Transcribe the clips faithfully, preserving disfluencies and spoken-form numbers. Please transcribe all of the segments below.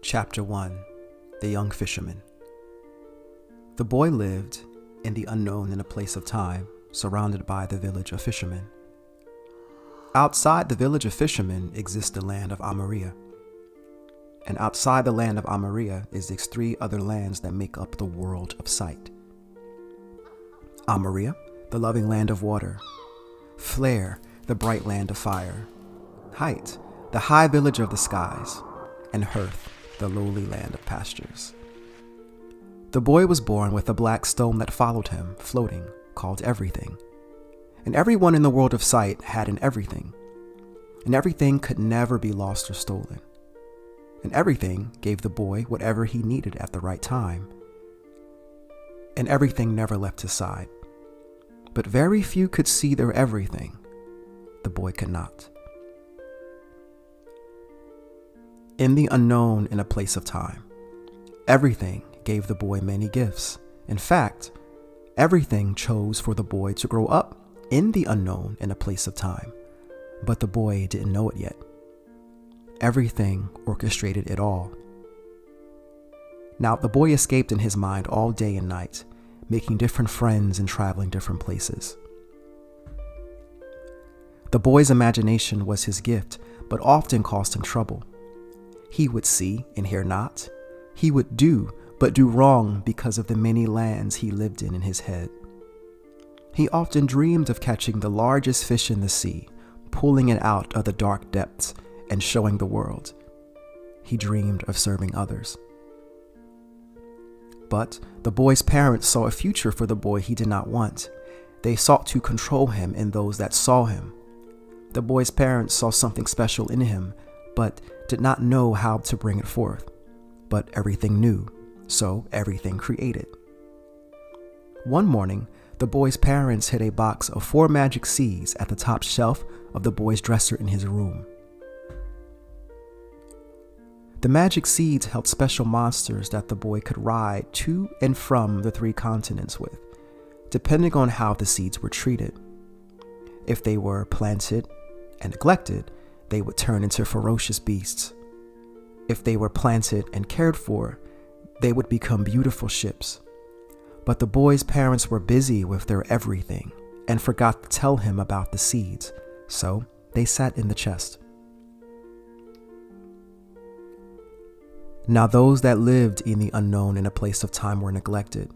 Chapter one. The Young Fisherman. The boy lived in the unknown in a place of time, surrounded by the village of fishermen. Outside the village of fishermen exists the land of Amoria, and outside the land of Amoria is these three other lands that make up the world of sight. Amoria, the loving land of water; Flare, the bright land of fire; Height, the high village of the skies; and Hearth, the lowly land of pastures. The boy was born with a black stone that followed him, floating, called everything. And everyone in the world of sight had an everything. And everything could never be lost or stolen. And everything gave the boy whatever he needed at the right time. And everything never left his side. But very few could see their everything. The boy could not. In the unknown in a place of time, everything gave the boy many gifts. In fact, everything chose for the boy to grow up in the unknown in a place of time, but the boy didn't know it yet. Everything orchestrated it all. Now, the boy escaped in his mind all day and night, making different friends and traveling different places. The boy's imagination was his gift, but often caused him trouble. He would see and hear not. He would do, but do wrong because of the many lands he lived in in his head. He often dreamed of catching the largest fish in the sea, pulling it out of the dark depths and showing the world. He dreamed of serving others. But the boy's parents saw a future for the boy he did not want. They sought to control him and those that saw him. The boy's parents saw something special in him, but did not know how to bring it forth. But everything knew, so everything created. One morning, the boy's parents hid a box of four magic seeds at the top shelf of the boy's dresser in his room. The magic seeds held special monsters that the boy could ride to and from the three continents with, depending on how the seeds were treated. If they were planted and neglected, they would turn into ferocious beasts. If they were planted and cared for, they would become beautiful ships. But the boy's parents were busy with their everything and forgot to tell him about the seeds, so they sat in the chest. Now those that lived in the unknown in a place of time were neglected,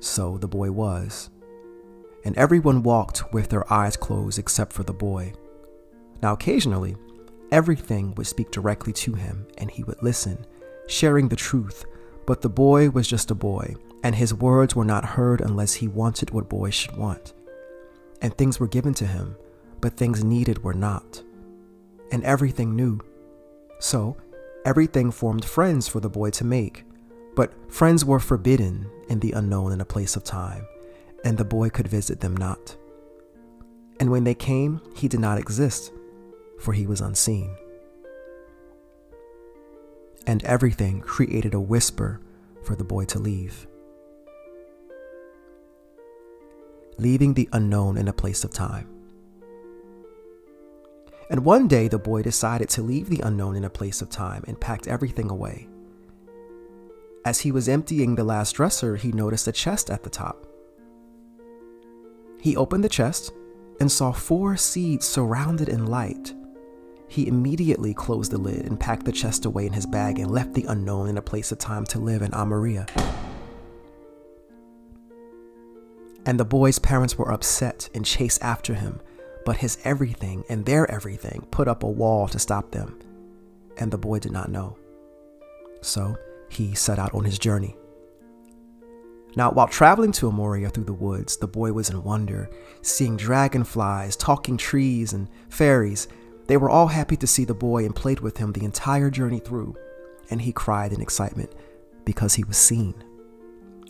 so the boy was. And everyone walked with their eyes closed except for the boy. Now occasionally, everything would speak directly to him, and he would listen, sharing the truth, but the boy was just a boy, and his words were not heard unless he wanted what boys should want. And things were given to him, but things needed were not. And everything knew. So everything formed friends for the boy to make, but friends were forbidden in the unknown in a place of time, and the boy could visit them not. And when they came, he did not exist, for he was unseen. And everything created a whisper for the boy to leave. Leaving the unknown in a place of time. And one day the boy decided to leave the unknown in a place of time and packed everything away. As he was emptying the last dresser, he noticed a chest at the top. He opened the chest and saw four seeds surrounded in light. He immediately closed the lid and packed the chest away in his bag and left the unknown in a place of time to live in Amoria. And the boy's parents were upset and chased after him, but his everything and their everything put up a wall to stop them, and the boy did not know. So he set out on his journey. Now, while traveling to Amoria through the woods, the boy was in wonder, seeing dragonflies, talking trees, and fairies. They were all happy to see the boy and played with him the entire journey through, and he cried in excitement because he was seen.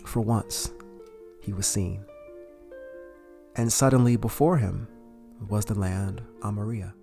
For once, he was seen. And suddenly before him was the land Amoria.